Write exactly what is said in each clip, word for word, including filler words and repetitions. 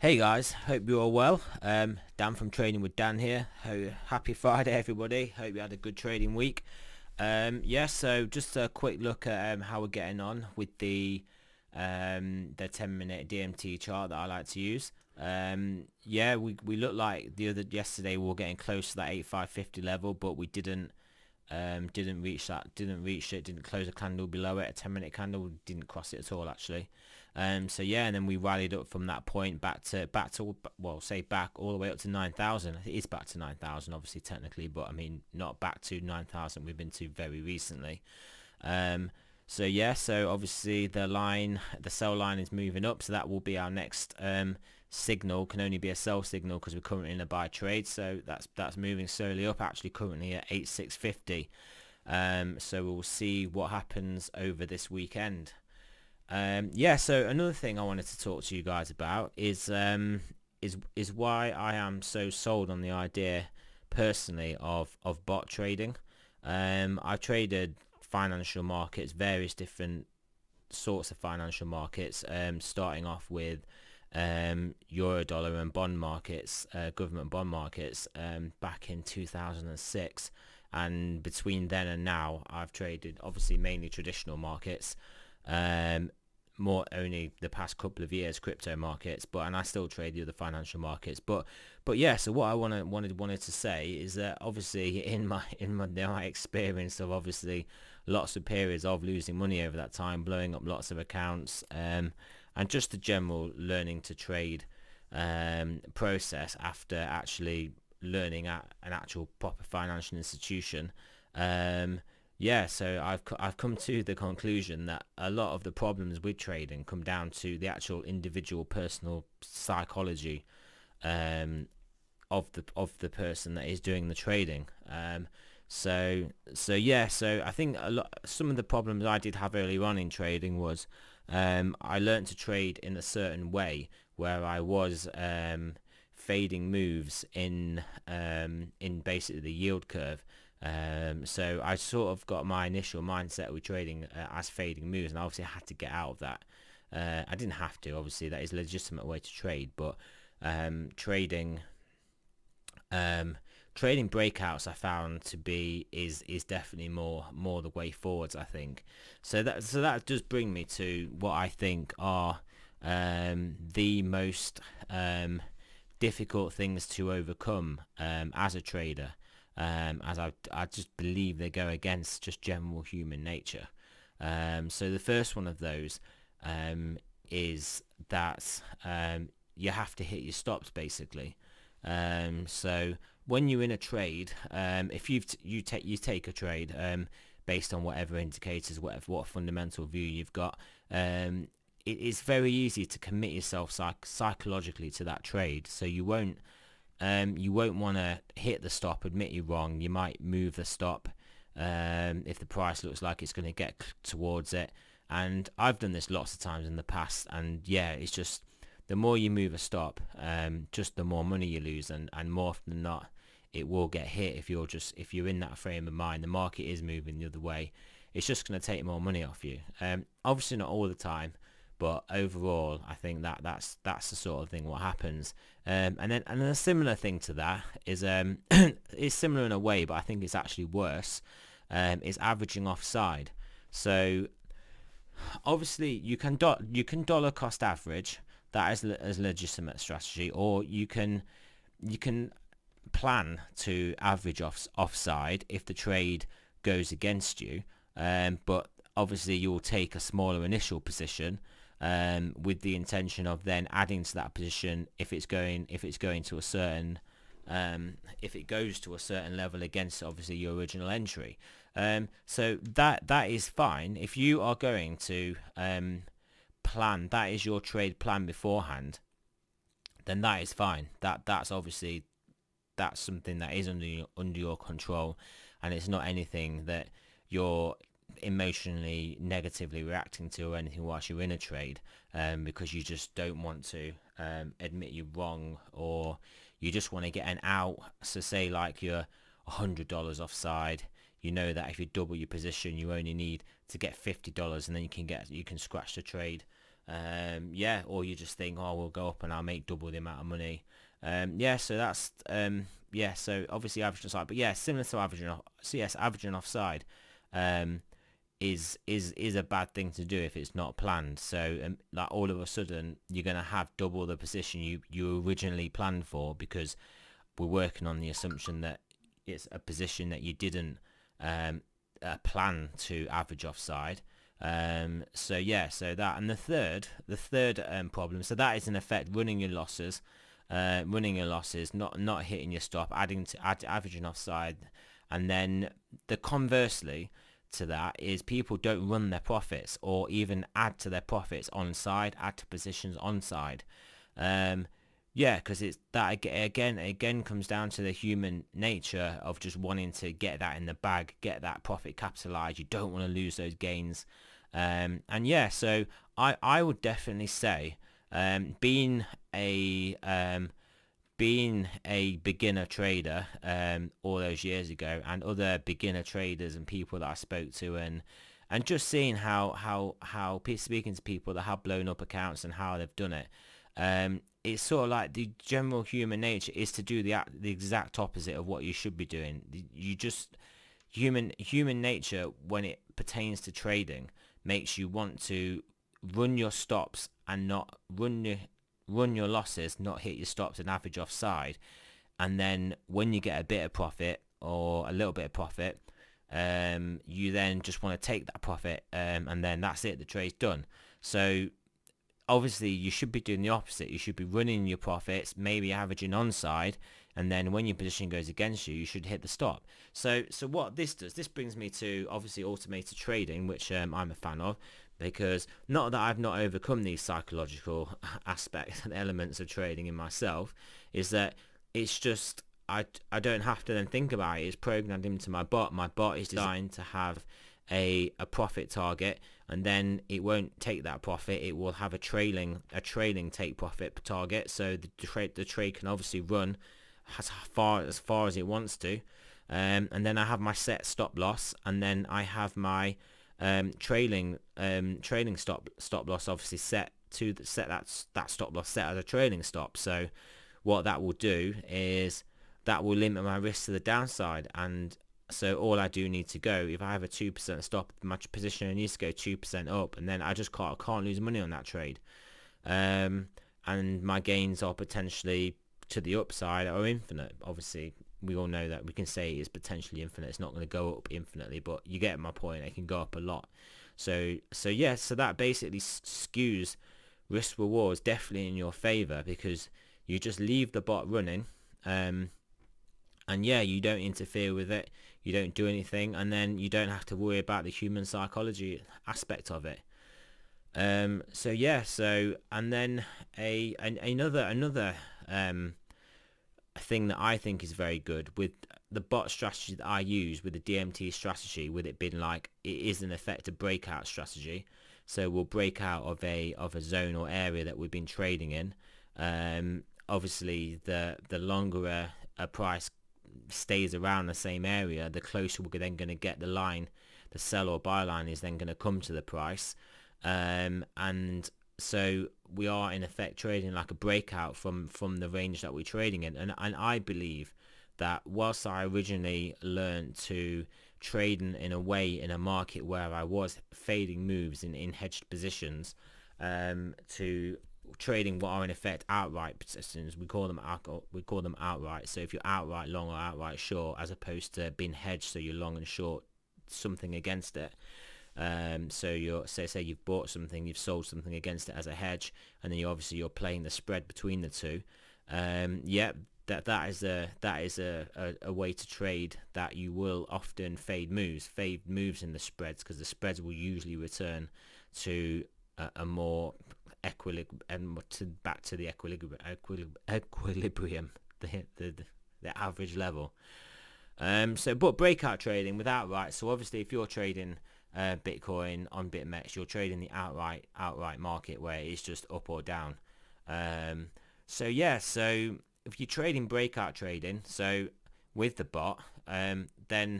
Hey guys, hope you are well. Um, Dan from Trading with Dan here. Happy Friday everybody, hope you had a good trading week. Um, yeah, so just a quick look at um, how we're getting on with the um, the ten minute D M T chart that I like to use. Um, yeah, we, we looked like the other yesterday we were getting close to that eighty-five fifty level, but we didn't um, didn't reach that, didn't reach it, didn't close a candle below it, a ten minute candle, didn't cross it at all actually. Um, so yeah, and then we rallied up from that point back to back to well, say back all the way up to nine thousand. It is back to nine thousand, obviously technically, but I mean not back to nine thousand we've been to very recently. Um, so yeah, so obviously the line, the sell line is moving up, so that will be our next um, signal. Can only be a sell signal because we're currently in a buy trade. So that's that's moving slowly up. Actually, currently at eight six fifty. Um, so we'll see what happens over this weekend. Um, yeah, so another thing I wanted to talk to you guys about is um, is is why I am so sold on the idea personally of of bot trading. Um, I've traded financial markets, various different sorts of financial markets, um, starting off with um, euro dollar and bond markets, uh, government bond markets, um, back in two thousand six, and between then and now, I've traded obviously mainly traditional markets. Um, more only the past couple of years crypto markets, but and I still trade the other financial markets, but but yeah, so what I wanted wanted wanted to say is that obviously in my in my, my experience of obviously lots of periods of losing money over that time, blowing up lots of accounts, um, and just the general learning to trade um, process after actually learning at an actual proper financial institution, um, yeah, so I've, I've come to the conclusion that a lot of the problems with trading come down to the actual individual personal psychology um, of the of the person that is doing the trading. Um, so so yeah, so I think a lot some of the problems I did have early on in trading was um, I learned to trade in a certain way where I was um, fading moves in um, in basically the yield curve. Um, so I sort of got my initial mindset with trading uh, as fading moves, and obviously I had to get out of that. Uh, I didn't have to, obviously that is a legitimate way to trade, but um, trading um, trading breakouts I found to be is is definitely more more the way forwards, I think. So that so that does bring me to what I think are um, the most um, difficult things to overcome um, as a trader. Um, as I, I just believe they go against just general human nature. Um, so the first one of those um, is that um, you have to hit your stops basically. Um, so when you're in a trade, um, if you've t you take you take a trade um, based on whatever indicators, whatever what fundamental view you've got, um, it is very easy to commit yourself psych psychologically to that trade. So you won't. Um, you won't want to hit the stop, admit you're wrong, you might move the stop um, if the price looks like it's going to get towards it, and I've done this lots of times in the past, and yeah, it's just the more you move a stop, um, just the more money you lose, and, and more often than not it will get hit if you're just if you're in that frame of mind, the market is moving the other way, it's just going to take more money off you. Um, obviously not all the time, but overall, I think that that's that's the sort of thing what happens. Um, and then and then a similar thing to that is um, is similar in a way, but I think it's actually worse. Um, is averaging offside. So obviously you can do you can dollar cost average. That is a legitimate strategy, or you can you can plan to average off offside if the trade goes against you. Um, but obviously you'll take a smaller initial position. Um, with the intention of then adding to that position if it's going if it's going to a certain um, if it goes to a certain level against obviously your original entry. Um, so that that is fine if you are going to um, plan, that is your trade plan beforehand, then that is fine. That that's obviously that's something that is under your, under your control, and it's not anything that you're emotionally negatively reacting to or anything whilst you're in a trade, um, because you just don't want to um, admit you're wrong, or you just want to get an out. So say like you're one hundred dollars offside, you know that if you double your position you only need to get fifty dollars, and then you can get you can scratch the trade um yeah, or you just think, oh, we'll go up and I'll make double the amount of money. Um yeah, so that's um yeah, so obviously averaging offside, but yeah, similar to averaging off, so yes, averaging offside um is is is a bad thing to do if it's not planned. So um, like all of a sudden you're going to have double the position you you originally planned for, because we're working on the assumption that it's a position that you didn't um uh, plan to average offside. Um so yeah, so that, and the third the third um problem, so that is in effect running your losses, uh running your losses, not not hitting your stop, adding to add, averaging offside. And then the conversely to that is people don't run their profits or even add to their profits on side, add to positions on side. Um yeah, because it's that again again comes down to the human nature of just wanting to get that in the bag, get that profit capitalized. You don't want to lose those gains. Um and yeah, so i i would definitely say um being a um being a beginner trader um all those years ago, and other beginner traders and people that I spoke to, and and just seeing how how how speaking to people that have blown up accounts and how they've done it, um it's sort of like the general human nature is to do the the exact opposite of what you should be doing. You just human human nature when it pertains to trading makes you want to run your stops and not run your run your losses, not hit your stops and average offside. And then when you get a bit of profit or a little bit of profit, um you then just want to take that profit, um and then that's it, the trade's done. So obviously you should be doing the opposite. You should be running your profits, maybe averaging onside, and then when your position goes against you, you should hit the stop. So so what this does, this brings me to obviously automated trading, which um, I'm a fan of, because not that I've not overcome these psychological aspects and elements of trading in myself, is that it's just I, I don't have to then think about it. It's programmed into my bot. My bot is designed to have a, a profit target, and then it won't take that profit. It will have a trailing a trailing take profit target, so the trade the trade can obviously run as far as far as it wants to. Um, and then I have my set stop loss, and then I have my um trailing um trailing stop stop loss obviously set to the, set that that stop loss set as a trailing stop. So what that will do is that will limit my risk to the downside, and so all I do need to go, if I have a two percent stop, my position I need to go two percent up, and then I just can't I can't lose money on that trade. Um and my gains are potentially to the upside or infinite. Obviously we all know that we can say it's potentially infinite, it's not going to go up infinitely, but you get my point, it can go up a lot. So so yeah, so that basically skews risk rewards definitely in your favor, because you just leave the bot running, um and yeah, you don't interfere with it, you don't do anything, and then you don't have to worry about the human psychology aspect of it. Um so yeah, so and then a an, another another um thing that I think is very good with the bot strategy that I use, with the D M T strategy, with it being like it is in effect a breakout strategy. So we'll break out of a of a zone or area that we've been trading in. Um obviously the the longer a, a price stays around the same area, the closer we're then going to get the line, the sell or buy line is then going to come to the price. Um and so we are in effect trading like a breakout from from the range that we're trading in. And, and I believe that whilst I originally learned to trade in, in a way in a market where I was fading moves in, in hedged positions, um, to trading what are in effect outright positions, we call them we call them outright. So if you're outright long or outright short, as opposed to being hedged, so you're long and short something against it. Um so you're say say you've bought something, you've sold something against it as a hedge, and then you obviously you're playing the spread between the two. Um yeah, that that is a that is a, a, a way to trade that you will often fade moves fade moves in the spreads, because the spreads will usually return to a, a more equilibrium and to back to the equilibrium equilibrium, equilibrium the, the the the average level. Um so but breakout trading with outright, so obviously if you're trading Uh, Bitcoin on BitMEX, you're trading the outright outright market where it's just up or down. Um, so yeah, so if you're trading breakout trading, so with the bot, um, then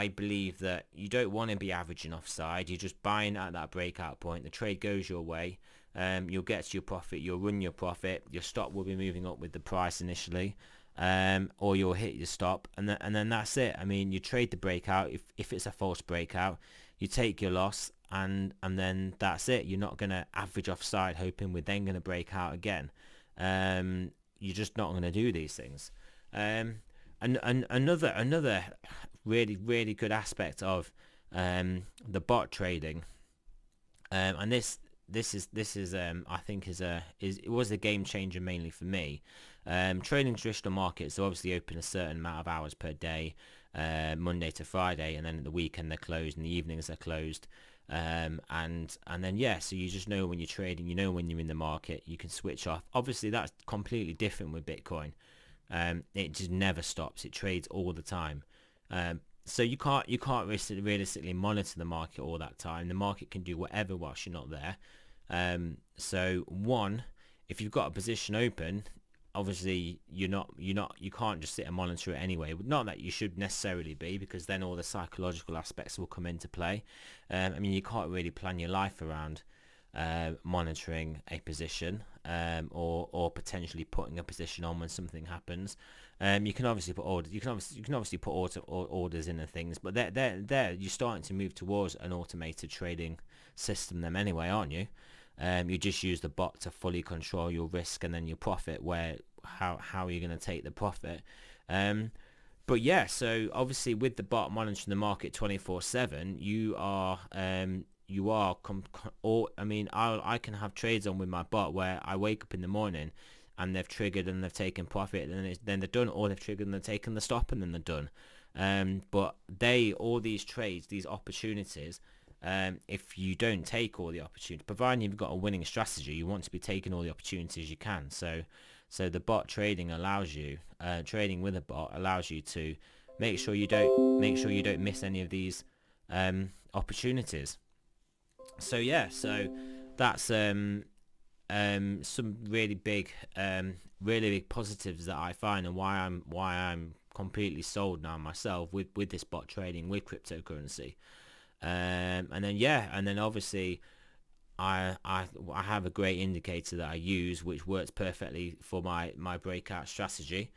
I believe that you don't want to be averaging offside. You're just buying at that breakout point. The trade goes your way, Um, you'll get to your profit, you'll run your profit, your stop will be moving up with the price initially, um, or you'll hit your stop, and, th and then that's it. I mean, you trade the breakout. If, if it's a false breakout, you take your loss, and, and then that's it. You're not going to average offside hoping we're then going to break out again. Um, you're just not going to do these things. Um, and, and another, another really, really good aspect of um, the bot trading, um, and this... This is this is um I think is a is it was a game changer mainly for me. Um, trading traditional markets are obviously open a certain amount of hours per day, uh, Monday to Friday, and then at the weekend they're closed and the evenings are closed. Um, and and then yeah, so you just know when you're trading, you know when you're in the market, you can switch off. Obviously that's completely different with Bitcoin. Um, it just never stops. It trades all the time. Um, so you can't you can't realistically monitor the market all that time. The market can do whatever whilst you're not there. Um, so one, if you've got a position open, obviously you're not, you're not, you can't just sit and monitor it anyway. Not that you should necessarily be, because then all the psychological aspects will come into play. Um, I mean, you can't really plan your life around uh, monitoring a position, um, or or potentially putting a position on when something happens. Um, you can obviously put orders, you can obviously you can obviously put auto, or orders in and things, but they're they're they're you're starting to move towards an automated trading system them anyway, aren't you? Um, you just use the bot to fully control your risk and then your profit, where how, how are you going to take the profit? Um, but yeah, so obviously with the bot monitoring the market twenty-four seven, you are, um, you are, com or, I mean, I'll, I can have trades on with my bot where I wake up in the morning and they've triggered and they've taken profit, and then, it's, then they're done, or they've triggered and they've taken the stop and then they're done. Um, but they, all these trades, these opportunities, Um, if you don't take all the opportunities, providing you've got a winning strategy, you want to be taking all the opportunities you can. So, so the bot trading allows you, uh, trading with a bot allows you to make sure you don't make sure you don't miss any of these um, opportunities. So yeah, so that's um, um, some really big, um, really big positives that I find, and why I'm why I'm completely sold now myself with with this bot trading with cryptocurrency. Um, and then yeah, and then obviously I, I I have a great indicator that I use, which works perfectly for my my breakout strategy.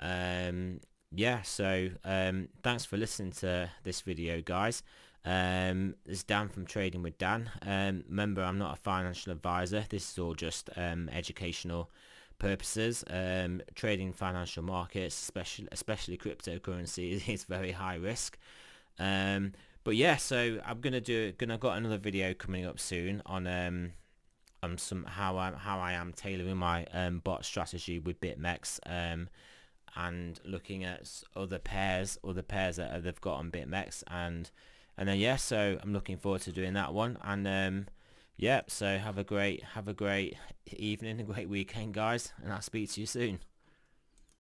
Um, yeah, so um, thanks for listening to this video, guys. Um, this is Dan from Trading with Dan. Um, remember, I'm not a financial advisor. This is all just um, educational purposes. Um, trading financial markets, especially especially cryptocurrency, is very high risk. Um, But yeah, so I'm gonna do gonna got another video coming up soon on um on some how I how I am tailoring my um bot strategy with BitMEX, um and looking at other pairs other pairs that they've got on BitMEX, and and then yeah, so I'm looking forward to doing that one. And um yeah, so have a great have a great evening, a great weekend, guys, and I'll speak to you soon.